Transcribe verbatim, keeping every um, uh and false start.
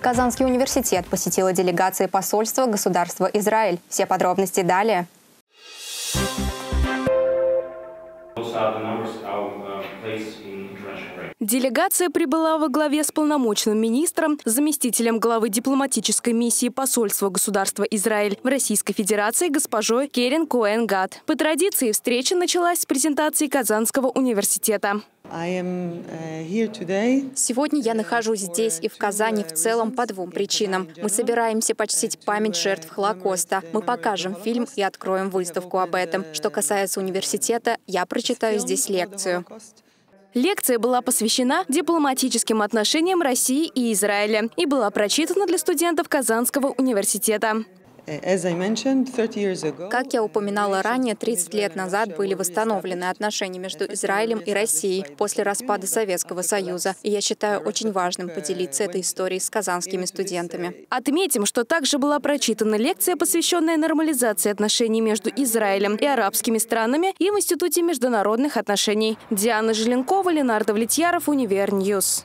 Казанский университет посетила делегация посольства государства Израиль. Все подробности далее. Делегация прибыла во главе с полномочным министром, заместителем главы дипломатической миссии посольства государства Израиль в Российской Федерации госпожой Керин Куэнгад. По традиции встреча началась с презентации Казанского университета. Сегодня я нахожусь здесь и в Казани в целом по двум причинам. Мы собираемся почтить память жертв Холокоста. Мы покажем фильм и откроем выставку об этом. Что касается университета, я прочитаю здесь лекцию. Лекция была посвящена дипломатическим отношениям России и Израиля и была прочитана для студентов Казанского университета. Как я упоминала ранее, тридцать лет назад были восстановлены отношения между Израилем и Россией после распада Советского Союза. И я считаю очень важным поделиться этой историей с казанскими студентами. Отметим, что также была прочитана лекция, посвященная нормализации отношений между Израилем и арабскими странами и в Институте международных отношений. Диана Жиленкова, Линар Давлетьяров, Универ-Ньюз.